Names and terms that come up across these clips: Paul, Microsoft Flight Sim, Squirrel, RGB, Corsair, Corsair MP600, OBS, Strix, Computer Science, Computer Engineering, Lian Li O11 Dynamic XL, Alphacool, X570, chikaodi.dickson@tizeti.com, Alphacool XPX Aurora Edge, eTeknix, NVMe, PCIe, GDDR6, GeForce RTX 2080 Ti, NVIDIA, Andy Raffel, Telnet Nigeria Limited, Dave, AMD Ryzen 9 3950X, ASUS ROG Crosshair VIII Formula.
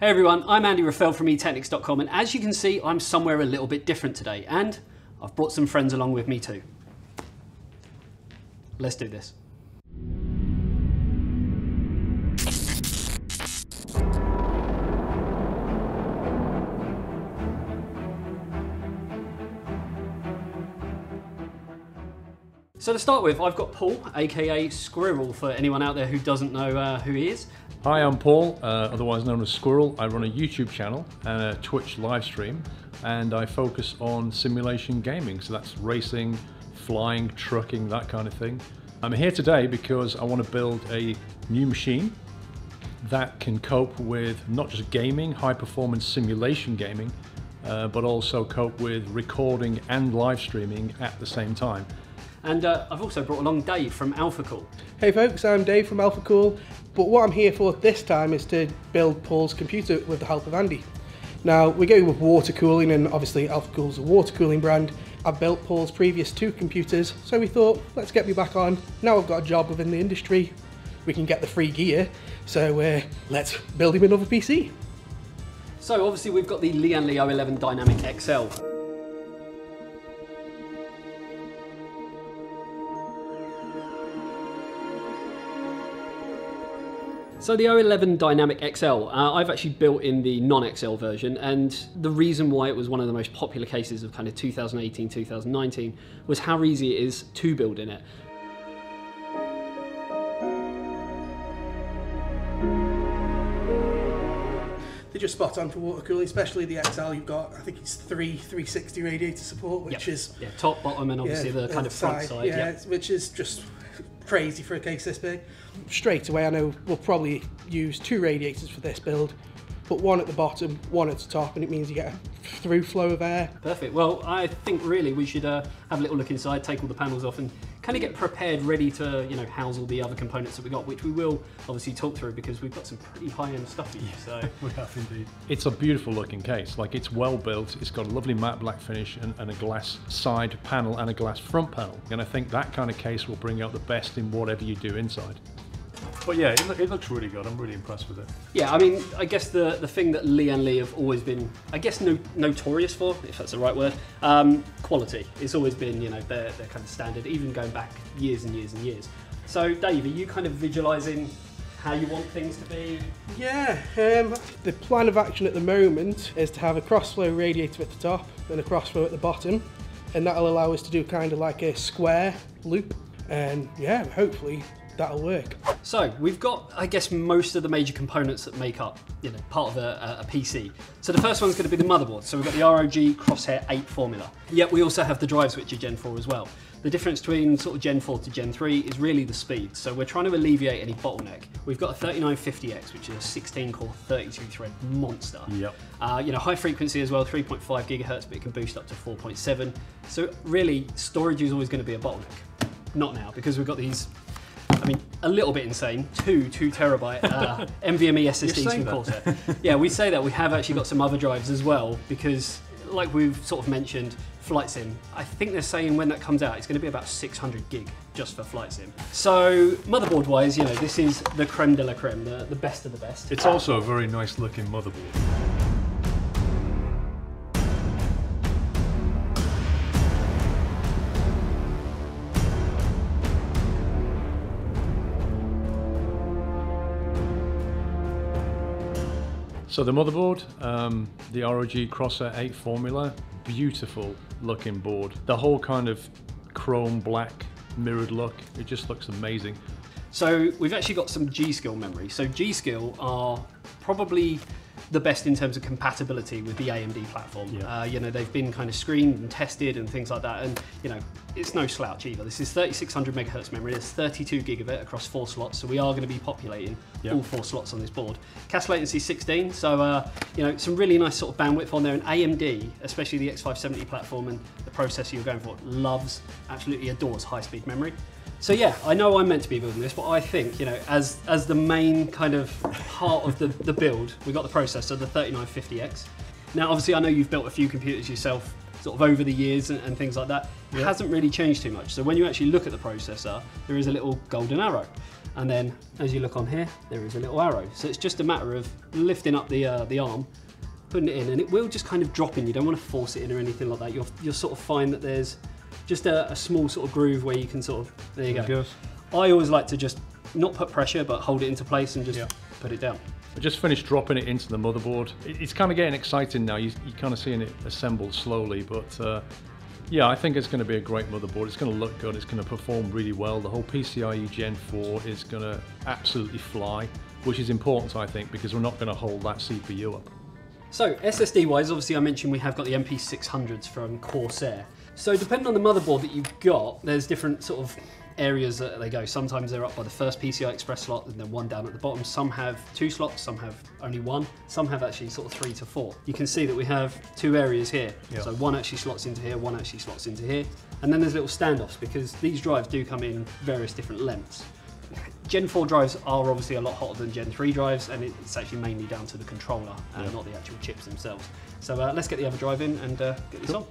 Hey everyone, I'm Andy Raffel from eTeknix.com, and as you can see, I'm somewhere a little bit different today, and I've brought some friends along with me too. Let's do this. So to start with, I've got Paul, aka Squirrel, for anyone out there who doesn't know who he is. Hi, I'm Paul, otherwise known as Squirrel. I run a YouTube channel and a Twitch live stream, and I focus on simulation gaming. So that's racing, flying, trucking, that kind of thing. I'm here today because I want to build a new machine that can cope with not just gaming, high performance simulation gaming, but also cope with recording and live streaming at the same time. And I've also brought along Dave from Alphacool. Hey folks, I'm Dave from Alphacool, but what I'm here for this time is to build Paul's computer with the help of Andy. Now, we're going with water cooling, and obviously Alphacool's a water cooling brand. I built Paul's previous two computers, so we thought, let's get me back on. Now I've got a job within the industry, we can get the free gear, so let's build him another PC. So obviously we've got the Lian Li O11 Dynamic XL. So the O11 Dynamic XL, I've actually built in the non-XL version, and the reason why it was one of the most popular cases of kind of 2018, 2019 was how easy it is to build in it. They're just spot on for water cooling, especially the XL. You've got, I think it's three 360 radiator support, which is... Yeah, top, bottom, and obviously the kind of front side. Yeah, yep. Which is just... crazy for a case this big. Straight away I know we'll probably use two radiators for this build, but one at the bottom, one at the top, and it means you get a through flow of air. Perfect. Well, I think really we should have a little look inside, take all the panels off, and kind of get prepared, ready to, you know, house all the other components that we got, which we will obviously talk through because we've got some pretty high-end stuff here. So we have indeed. It's a beautiful looking case. Like, it's well built. It's got a lovely matte black finish and a glass side panel and a glass front panel. And I think that kind of case will bring out the best in whatever you do inside. But yeah, it looks really good. I'm really impressed with it. Yeah, I mean, I guess the thing that Lian Li have always been, I guess, notorious for, if that's the right word, quality. It's always been, you know, their kind of standard, even going back years and years and years. So, Dave, are you kind of visualising how you want things to be? Yeah, the plan of action at the moment is to have a crossflow radiator at the top and a crossflow at the bottom, and that'll allow us to do kind of like a square loop, and yeah, hopefully that'll work. So we've got, I guess, most of the major components that make up, you know, part of a PC. So the first one's going to be the motherboard. So we've got the ROG Crosshair VIII Formula. Yet we also have the drive switcher Gen 4 as well. The difference between sort of Gen 4 to Gen 3 is really the speed. So we're trying to alleviate any bottleneck. We've got a 3950X, which is a 16 core 32 thread monster. Yep. You know, high frequency as well, 3.5 gigahertz, but it can boost up to 4.7. So really, storage is always going to be a bottleneck. Not now, because we've got these, I mean, a little bit insane, two terabyte NVMe SSDs from Corsair. Yeah, we say that. We have actually got some other drives as well, because like we've sort of mentioned, Flight Sim, I think they're saying when that comes out, it's going to be about 600 gig just for Flight Sim. So motherboard wise, you know, this is the creme de la creme, the best of the best. It's also a very nice looking motherboard. So the motherboard, the ROG Crosshair VIII Formula, beautiful looking board. The whole kind of chrome black mirrored look, it just looks amazing. So we've actually got some G.Skill memory. So G.Skill are probably the best in terms of compatibility with the AMD platform. Yeah. You know, they've been kind of screened and tested and things like that, and you know, it's no slouch either. This is 3600 megahertz memory. There's 32 gig of it across four slots, so we are going to be populating all four slots on this board. Cache latency 16, so you know, some really nice sort of bandwidth on there. And AMD, especially the X570 platform and the processor you're going for, loves, absolutely adores high-speed memory. So yeah, I know I'm meant to be building this, but I think, you know, as the main kind of part of the build, we've got the processor, the 3950X. Now, obviously, I know you've built a few computers yourself sort of over the years and things like that. It hasn't really changed too much. So when you actually look at the processor, there is a little golden arrow. And then as you look on here, there is a little arrow. So it's just a matter of lifting up the arm, putting it in, and it will just kind of drop in. You don't want to force it in or anything like that. You'll sort of find that there's just a small sort of groove where you can sort of, there you go. I always like to just not put pressure, but hold it into place and just put it down. I just finished dropping it into the motherboard. It's kind of getting exciting now. You're kind of seeing it assembled slowly, but yeah, I think it's going to be a great motherboard. It's going to look good. It's going to perform really well. The whole PCIe Gen 4 is going to absolutely fly, which is important, I think, because we're not going to hold that CPU up. So SSD-wise, obviously I mentioned we have got the MP600s from Corsair. So depending on the motherboard that you've got, there's different sort of areas that they go. Sometimes they're up by the first PCI Express slot and then one down at the bottom. Some have two slots, some have only one, some have actually sort of 3 to 4. You can see that we have two areas here. Yeah. So one actually slots into here, one actually slots into here. And then there's little standoffs because these drives do come in various different lengths. Gen 4 drives are obviously a lot hotter than Gen 3 drives, and it's actually mainly down to the controller and not the actual chips themselves. So let's get the other drive in and get this on.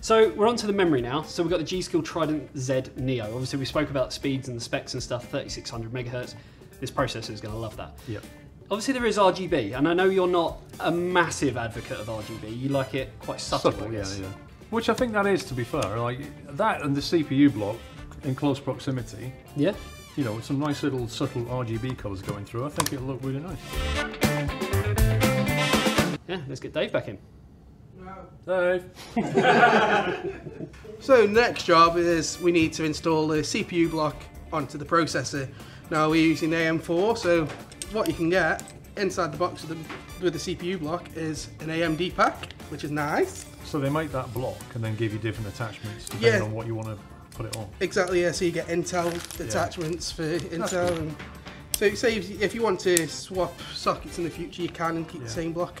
So we're onto the memory now. So we've got the G.Skill Trident Z Neo. Obviously we spoke about speeds and the specs and stuff, 3600 megahertz. This processor is gonna love that. Yep. Obviously there is RGB, and I know you're not a massive advocate of RGB. You like it quite subtle, I guess. Yeah, yeah. Which I think that is, to be fair. Like that and the CPU block in close proximity. Yeah. You know, with some nice little subtle RGB colors going through. I think it'll look really nice. Yeah, let's get Dave back in. No. So next job is we need to install the CPU block onto the processor. Now we're using AM4, so what you can get inside the box with the CPU block is an AMD pack, which is nice. So they make that block and then give you different attachments depending on what you want to put it on. Exactly, yeah, so you get Intel attachments for Intel. And so it saves, if you want to swap sockets in the future you can and keep the same block.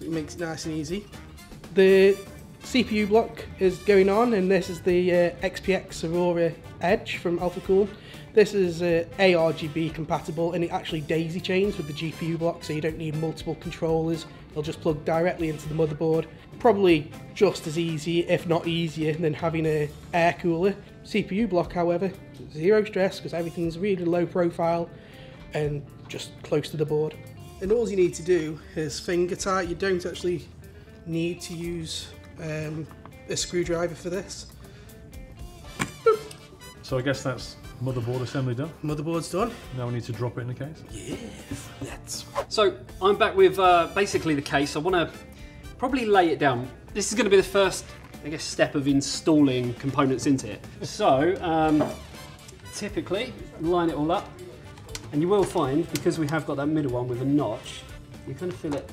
It makes it nice and easy. The CPU block is going on, and this is the XPX Aurora Edge from Alphacool. This is ARGB compatible, and it actually daisy chains with the GPU block, so you don't need multiple controllers. It'll just plug directly into the motherboard. Probably just as easy, if not easier, than having an air cooler. CPU block, however, zero stress, because everything's really low profile and just close to the board. And all you need to do is finger tight. You don't actually need to use a screwdriver for this. Boop. So I guess that's motherboard assembly done. Motherboard's done. Now we need to drop it in the case. Yes, let's. So I'm back with basically the case. I want to probably lay it down. This is going to be the first, I guess, step of installing components into it. So typically line it all up, and you will find, because we have got that middle one with a notch, you kind of feel it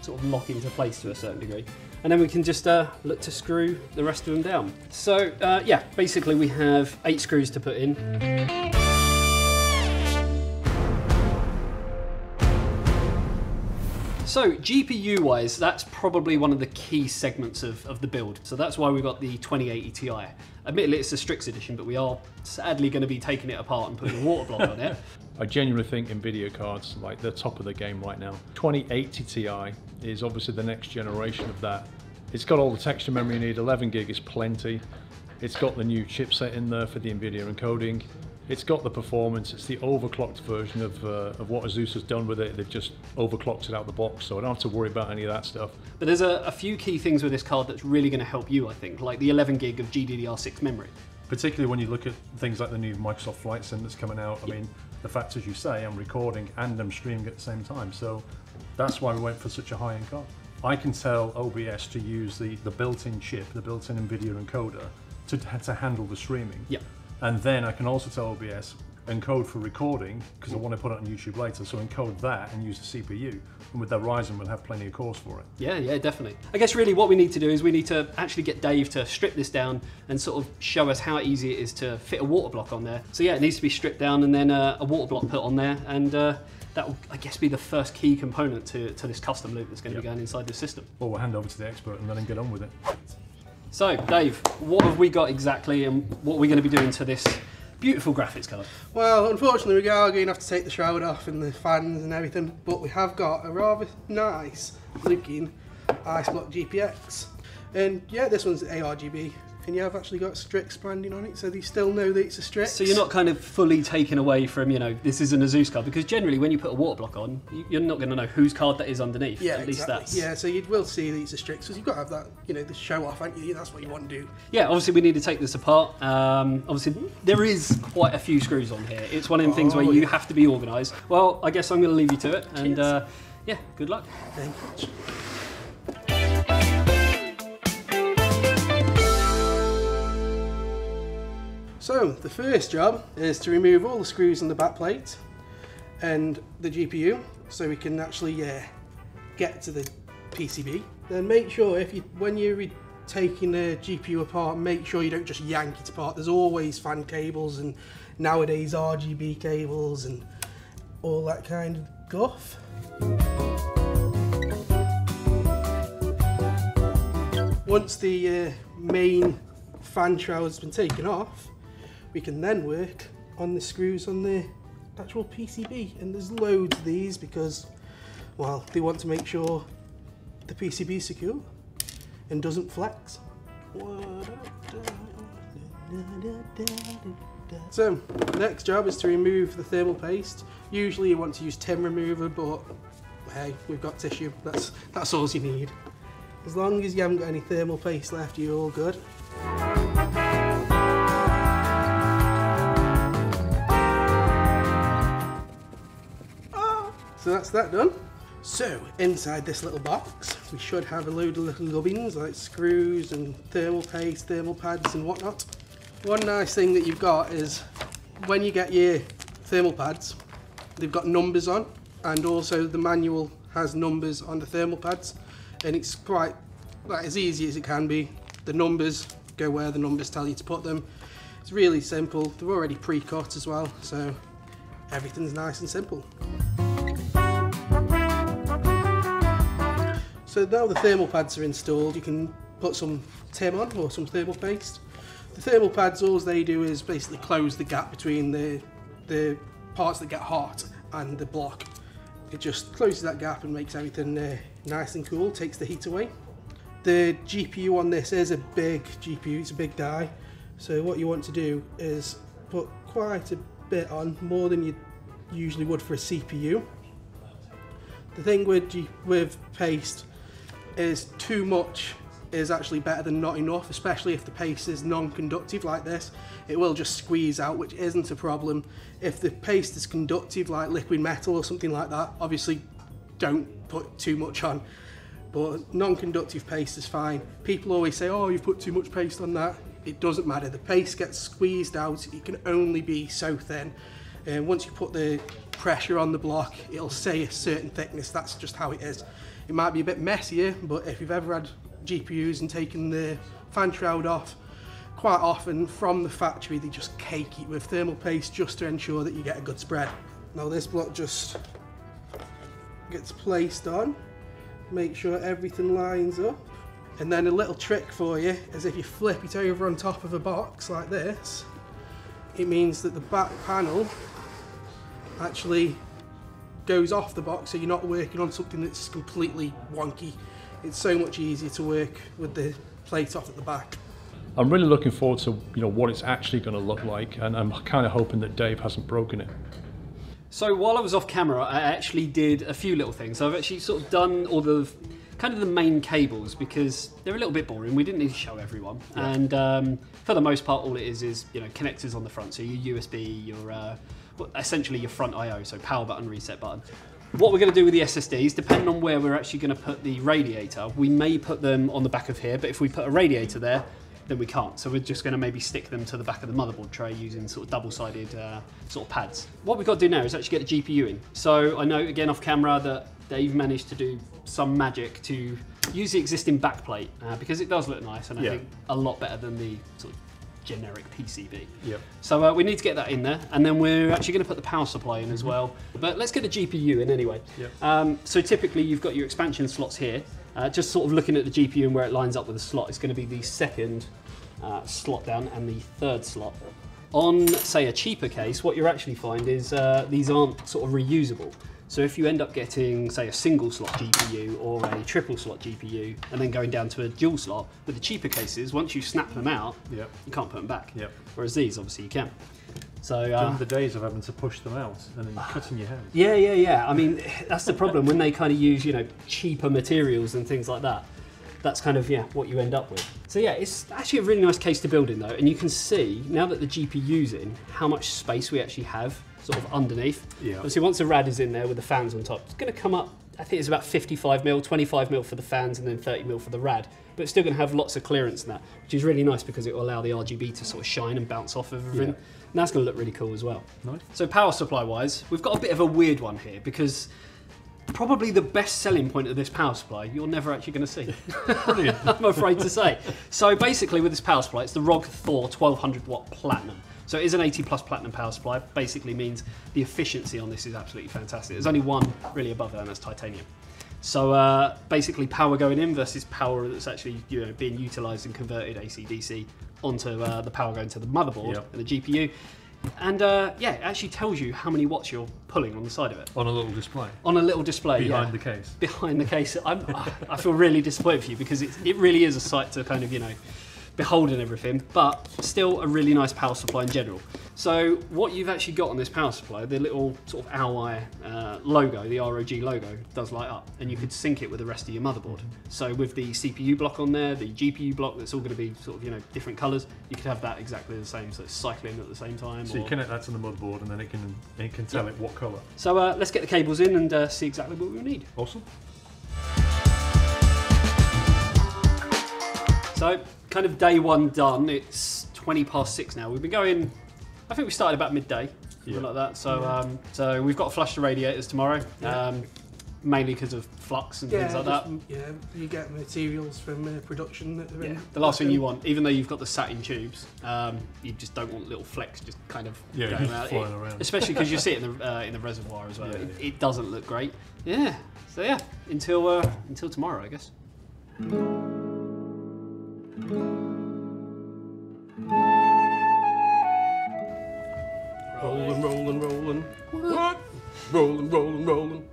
sort of lock into place to a certain degree. And then we can just look to screw the rest of them down. So yeah, basically we have 8 screws to put in. So GPU wise, that's probably one of the key segments of the build. So that's why we've got the 2080 Ti. Admittedly it's a Strix edition, but we are sadly going to be taking it apart and putting a water block on it. I genuinely think NVIDIA cards, like, they're top of the game right now. 2080 Ti is obviously the next generation of that. It's got all the texture memory you need, 11 gig is plenty. It's got the new chipset in there for the NVIDIA encoding. It's got the performance, it's the overclocked version of what ASUS has done with it. They've just overclocked it out of the box, so I don't have to worry about any of that stuff. But there's a few key things with this card that's really going to help you, I think, like the 11 gig of GDDR6 memory. Particularly when you look at things like the new Microsoft Flight Sim that's coming out. I mean, the fact, as you say, I'm recording and I'm streaming at the same time, so that's why we went for such a high-end card. I can tell OBS to use the built-in chip, the built-in NVIDIA encoder, to handle the streaming. Yeah. And then I can also tell OBS, encode for recording, because I want to put it on YouTube later, so encode that and use the CPU. And with the Ryzen, we'll have plenty of cores for it. Yeah, yeah, definitely. I guess really what we need to do is we need to actually get Dave to strip this down and sort of show us how easy it is to fit a water block on there. So yeah, it needs to be stripped down and then a water block put on there, and that will, I guess, be the first key component to this custom loop that's going to be going inside the system. Well, we'll hand over to the expert and let him get on with it. So, Dave, what have we got exactly, and what are we going to be doing to this beautiful graphics card? Well, unfortunately, we are going to have to take the shroud off and the fans and everything, but we have got a rather nice looking Eisblock GPX. And yeah, this one's ARGB, and you have actually got Strix branding on it, so they still know that it's a Strix. So you're not kind of fully taken away from, you know, this is an ASUS card, because generally when you put a water block on, you're not going to know whose card that is underneath. Yeah, at least that's... Yeah, so you will see that it's a Strix, because you've got to have that, you know, the show off, haven't you? That's what you want to do. Yeah, obviously we need to take this apart. Obviously there is quite a few screws on here. It's one of them things where you have to be organised. Well, I guess I'm going to leave you to it, and yeah, good luck. Thank you. So the first job is to remove all the screws on the back plate and the GPU, so we can actually get to the PCB. Then make sure if you, when you're taking the GPU apart, make sure you don't just yank it apart. There's always fan cables and nowadays RGB cables and all that kind of guff. Once the main fan shroud has been taken off, we can then work on the screws on the actual PCB, and there's loads of these because, well, they want to make sure the PCB is secure and doesn't flex. So the next job is to remove the thermal paste. Usually you want to use tin remover, but hey, we've got tissue, that's all you need. As long as you haven't got any thermal paste left, you're all good. So that's that done. So inside this little box, we should have a load of little gubbins like screws and thermal paste, thermal pads and whatnot. One nice thing that you've got is when you get your thermal pads, they've got numbers on, and also the manual has numbers on the thermal pads, and it's quite like as easy as it can be. The numbers go where the numbers tell you to put them. It's really simple. They're already pre-cut as well, so everything's nice and simple. So now the thermal pads are installed, you can put some tin on or some thermal paste. The thermal pads, all they do is basically close the gap between the parts that get hot and the block. It just closes that gap and makes everything nice and cool, takes the heat away. The GPU on this is a big GPU, it's a big die. So what you want to do is put quite a bit on, more than you usually would for a CPU. The thing with paste is too much is actually better than not enough, especially if the paste is non-conductive like this. It will just squeeze out, which isn't a problem. If the paste is conductive like liquid metal or something like that, obviously don't put too much on, but non-conductive paste is fine. People always say, oh, you've put too much paste on that. It doesn't matter, the paste gets squeezed out, it can only be so thin, and once you put the pressure on the block, it'll say a certain thickness. That's just how it is. It might be a bit messier, but if you've ever had GPUs and taken the fan shroud off, quite often from the factory they just cake it with thermal paste just to ensure that you get a good spread. Now this block just gets placed on, make sure everything lines up, and then a little trick for you is if you flip it over on top of a box like this, it means that the back panel actually goes off the box, so you're not working on something that's completely wonky. It's so much easier to work with the plate off at the back. I'm really looking forward to, you know, what it's actually going to look like, and I'm kind of hoping that Dave hasn't broken it. So while I was off camera, I actually did a few little things. I've actually sort of done all the kind of the main cables because they're a little bit boring. We didn't need to show everyone, and for the most part, all it is you know connectors on the front, so your USB, your essentially your front I/O, so power button, reset button. What we're going to do with the SSDs, depending on where we're actually going to put the radiator, we may put them on the back of here, but if we put a radiator there, then we can't. So we're just going to maybe stick them to the back of the motherboard tray using sort of double-sided sort of pads. What we've got to do now is actually get the GPU in. So I know, again, off camera, that Dave managed to do some magic to use the existing backplate because it does look nice, and I think a lot better than the sort of generic PCB. Yep. So we need to get that in there, and then we're actually going to put the power supply in as well. But let's get the GPU in anyway. Yep. So typically you've got your expansion slots here. Just sort of looking at the GPU and where it lines up with the slot, it's going to be the second slot down and the third slot. On, say, a cheaper case, what you'll actually find is these aren't sort of reusable. So if you end up getting, say, a single slot GPU or a triple slot GPU and then going down to a dual slot, with the cheaper cases, once you snap them out, yep, you can't put them back. Yep. Whereas these, obviously, you can. So the days of having to push them out and then cutting your hands. Yeah, yeah, yeah. I mean, that's the problem when they kind of use, you know, cheaper materials and things like that. That's kind of, yeah, what you end up with. So yeah, it's actually a really nice case to build in though. And you can see, now that the GPU's in, how much space we actually have sort of underneath. Yeah. Obviously once the rad is in there with the fans on top, it's gonna come up, I think it's about 55 mil, 25 mil for the fans and then 30 mil for the rad. But it's still gonna have lots of clearance in that, which is really nice because it will allow the RGB to sort of shine and bounce off of everything. Yeah. And that's gonna look really cool as well. Nice. So power supply wise, we've got a bit of a weird one here because probably the best selling point of this power supply you're never actually going to see. Brilliant. I'm afraid to say. So basically with this power supply, it's the ROG Thor 1200 watt platinum. So it is an 80 plus platinum power supply. Basically means the efficiency on this is absolutely fantastic. There's only one really above there and that's titanium. So basically power going in versus power that's actually, you know, being utilised and converted AC-DC onto the power going to the motherboard, yep, and the GPU. And yeah, it actually tells you how many watts you're pulling on the side of it. On a little display. On a little display, behind, yeah, the case. Behind the case. I feel really disappointed for you because it really is a sight to kind of, you know, behold and everything, but still a really nice power supply in general. So what you've actually got on this power supply, the little sort of owl eye logo, the ROG logo, does light up, and you could sync it with the rest of your motherboard. So with the CPU block on there, the GPU block, that's all going to be sort of, you know, different colours. You could have that exactly the same, so it's cycling at the same time. So you connect that to the motherboard, and then it can tell, yep, it what colour. So let's get the cables in and see exactly what we need. Awesome. So kind of day one done. It's 20 past 6 now. We've been going. I think we started about midday, something, yeah, like that. So, yeah, so we've got to flush the radiators tomorrow, yeah, mainly because of flux and, yeah, things like that. Yeah, you get materials from production. That are, yeah, in the last thing you want, even though you've got the satin tubes, you just don't want little flecks just kind of, yeah, going around. Flying around. Especially because you see it in the reservoir as well. Yeah, yeah. It doesn't look great. Yeah. So yeah, until tomorrow, I guess. Rolling, rolling, rolling. What? Rolling, rolling, rolling.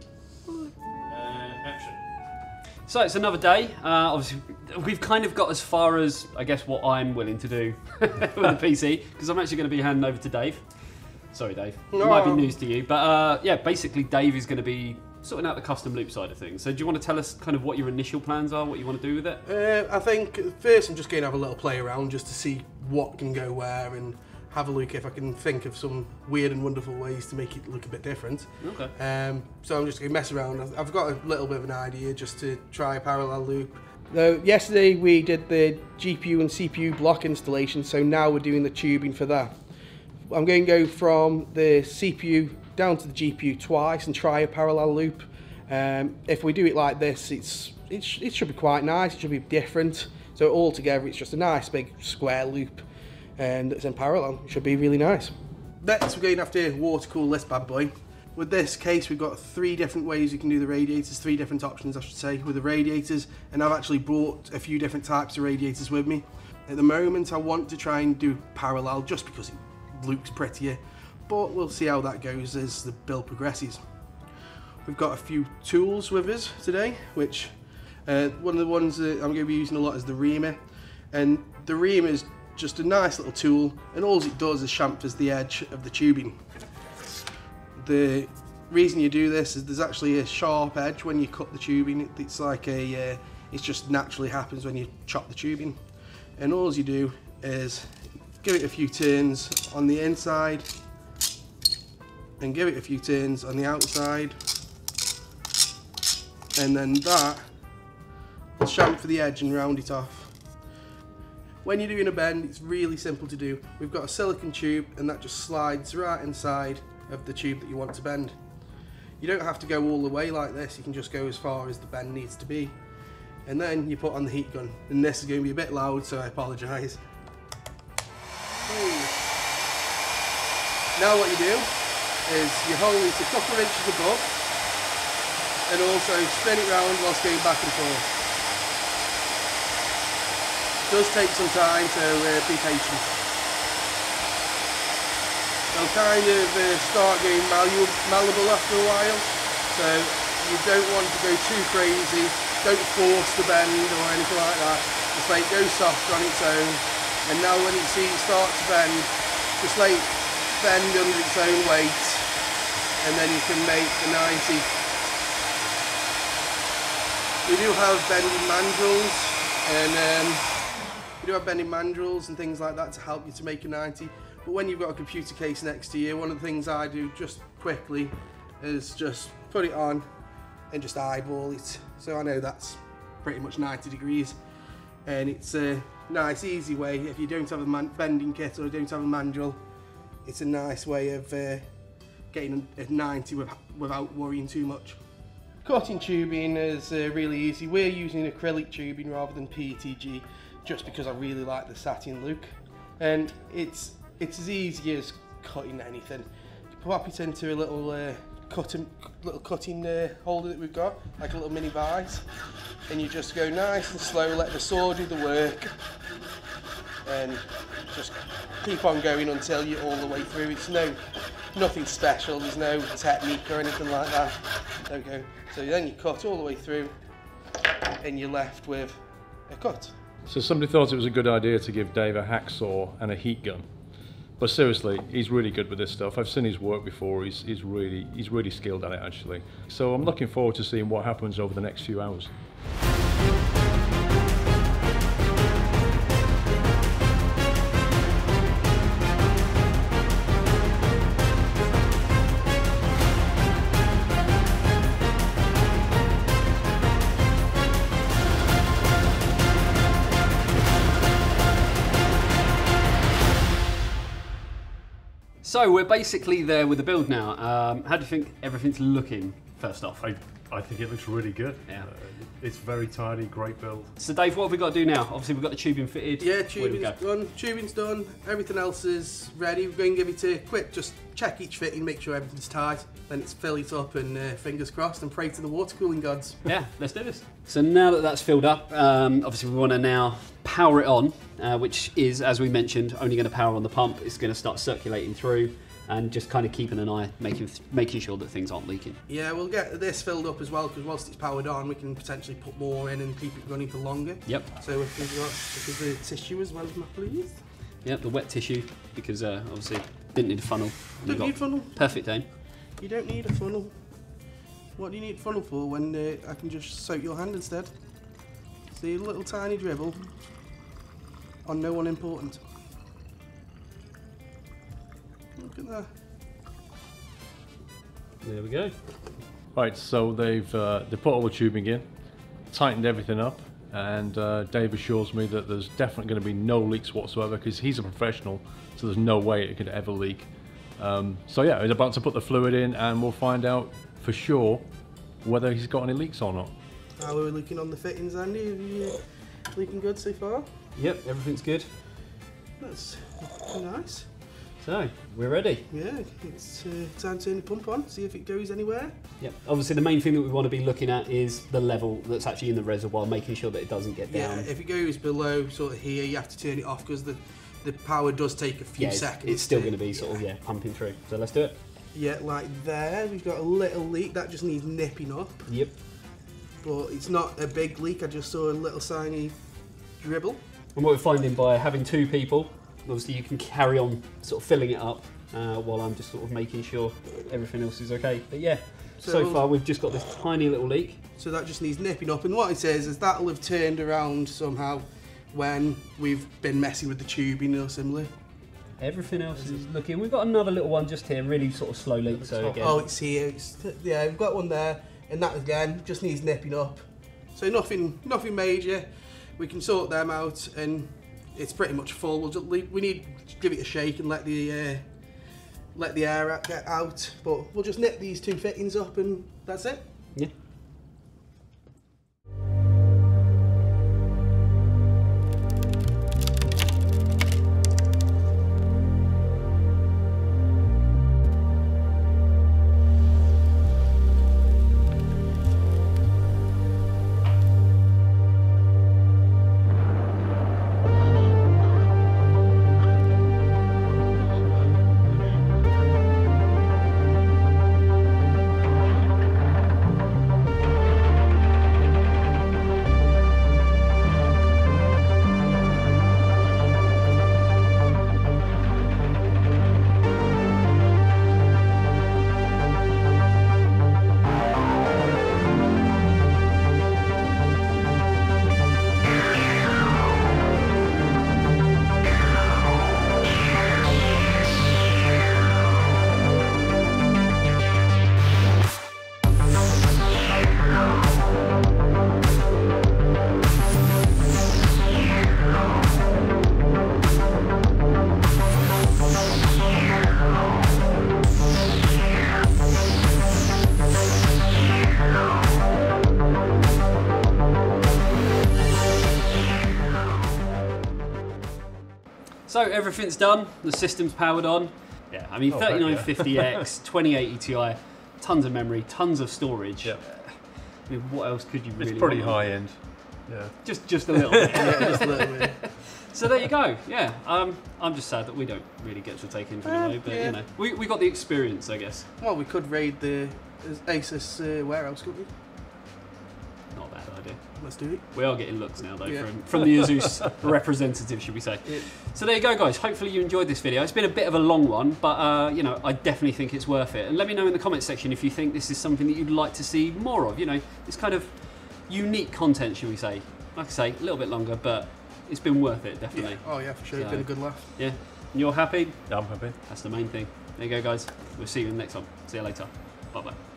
Action. So it's another day. Obviously, we've kind of got as far as, I guess, what I'm willing to do with the PC, because I'm actually going to be handing over to Dave. Sorry, Dave. No. It might be news to you, but yeah, basically, Dave is going to be sorting out the custom loop side of things. So do you want to tell us kind of what your initial plans are, what you want to do with it? I think first I'm just going to have a little play around just to see what can go where and have a look if I can think of some weird and wonderful ways to make it look a bit different. Okay. So I'm just going to mess around. I've got a little bit of an idea just to try a parallel loop. Now, yesterday we did the GPU and CPU block installation, so now we're doing the tubing for that. I'm going to go from the CPU down to the GPU twice and try a parallel loop. If we do it like this, it should be quite nice, it should be different. So all together it's just a nice big square loop and that's in parallel, it should be really nice. Next we're going to have to water cool this bad boy. With this case we've got three different ways you can do the radiators, three different options I should say with the radiators, and I've actually brought a few different types of radiators with me. At the moment I want to try and do parallel just because it looks prettier. But we'll see how that goes as the build progresses. We've got a few tools with us today, which one of the ones that I'm going to be using a lot is the reamer. And the reamer is just a nice little tool, and all it does is chamfers the edge of the tubing. The reason you do this is there's actually a sharp edge when you cut the tubing. It's like a, it just naturally happens when you chop the tubing. And all you do is give it a few turns on the inside, and give it a few turns on the outside, and then that will chamfer the edge and round it off. When you're doing a bend, it's really simple to do. We've got a silicone tube and that just slides right inside of the tube that you want to bend. You don't have to go all the way like this, you can just go as far as the bend needs to be. And then you put on the heat gun, and this is going to be a bit loud, so I apologise. Now what you do is you hold it a couple of inches above and also spin it round whilst going back and forth. It does take some time, so be patient. They'll kind of start getting malleable after a while, so so you don't want to go too crazy, don't force the bend or anything like that, just like go soft on its own. And now when you see it start to bend, just like bend under its own weight, and then you can make the 90. We do have bending mandrels, and we do have bending mandrels and things like that to help you to make a 90. But when you've got a computer case next to you, one of the things I do just quickly is just put it on and just eyeball it. So I know that's pretty much 90 degrees, and it's a nice easy way. If you don't have a bending kit or don't have a mandrel, it's a nice way of getting a 90 without worrying too much. Cutting tubing is really easy. We're using acrylic tubing rather than PETG just because I really like the satin look, and it's as easy as cutting anything. You pop it into a little cutting holder that we've got, like a little mini vise, and you just go nice and slow, let the saw do the work, and just keep on going until you're all the way through. It's nothing special, there's no technique or anything like that. There we go. So then you cut all the way through and you're left with a cut. So somebody thought it was a good idea to give Dave a hacksaw and a heat gun. But seriously, he's really good with this stuff. I've seen his work before. He's really skilled at it, actually. So I'm looking forward to seeing what happens over the next few hours. So we're basically there with the build now. How do you think everything's looking, first off? I think it looks really good. Yeah. It's very tidy, great build. So Dave, what have we got to do now? Obviously we've got the tubing fitted. Yeah, tubing's done, everything else is ready. We're going to give it a quick, just check each fitting, make sure everything's tight, then it's fill it up and fingers crossed and pray to the water cooling gods. Yeah, let's do this. So now that that's filled up, obviously we want to now power it on, which is, as we mentioned, only going to power on the pump. It's going to start circulating through and just kind of keeping an eye, making sure that things aren't leaking. Yeah, we'll get this filled up as well, because whilst it's powered on, we can potentially put more in and keep it running for longer. Yep. So if we've got, because the tissue as well as my please. Yep, the wet tissue, because obviously didn't need a funnel. Don't need a funnel. Perfect, Dane. You don't need a funnel. What do you need a funnel for when I can just soak your hand instead? See, a little tiny dribble. On no one important. Look at that. There we go. Right, so they put all the tubing in, tightened everything up, and Dave assures me that there's definitely going to be no leaks whatsoever, because he's a professional, so there's no way it could ever leak. So yeah, he's about to put the fluid in, and we'll find out for sure whether he's got any leaks or not. How are we looking on the fittings, Andy? Are you looking good so far? Yep, everything's good. That's nice. So, we're ready. Yeah, it's time to turn the pump on, see if it goes anywhere. Yep, obviously the main thing that we want to be looking at is the level that's actually in the reservoir, making sure that it doesn't get down. Yeah, if it goes below sort of here, you have to turn it off, because the power does take a few seconds. It's still going to be sort of, yeah, pumping through. So let's do it. Yeah, like there, we've got a little leak, that just needs nipping up. Yep. But it's not a big leak, I just saw a little tiny dribble. And what we're finding by having two people, obviously you can carry on sort of filling it up while I'm just sort of making sure everything else is okay. But yeah, so far we've just got this tiny little leak. So that just needs nipping up, and what it says is that'll have turned around somehow when we've been messing with the tubing or similar. Everything else is looking, we've got another little one just here, really sort of slow leak. So again. Oh, it's here, yeah, we've got one there, and that again just needs nipping up. So nothing major. We can sort them out, and it's pretty much full. We'll just leave, we need to give it a shake and let the air out, get out. But we'll just nip these two fittings up, and that's it. Yeah. So everything's done, the system's powered on. Yeah, I mean, 3950X, 2080 Ti, tons of memory, tons of storage. Yeah. I mean, what else could you really It's pretty high end. Yeah. Just a little bit. Just a little bit. So there you go, yeah. I'm just sad that we don't really get to take into the load, but yeah, you know, we got the experience, I guess. Well, we could raid the ASUS warehouse, couldn't we? Not a bad idea. Let's do it. We are getting looks now, though, yeah, from the ASUS representative, should we say. Yeah. So there you go, guys. Hopefully you enjoyed this video. It's been a bit of a long one, but you know, I definitely think it's worth it. And let me know in the comments section if you think this is something that you'd like to see more of. You know, it's kind of unique content, should we say. Like I say, a little bit longer, but it's been worth it, definitely. Yeah. Oh yeah, for sure. So, it's been a good laugh. Yeah. And you're happy? Yeah, I'm happy. That's the main thing. There you go, guys. We'll see you in the next one. See you later. Bye-bye.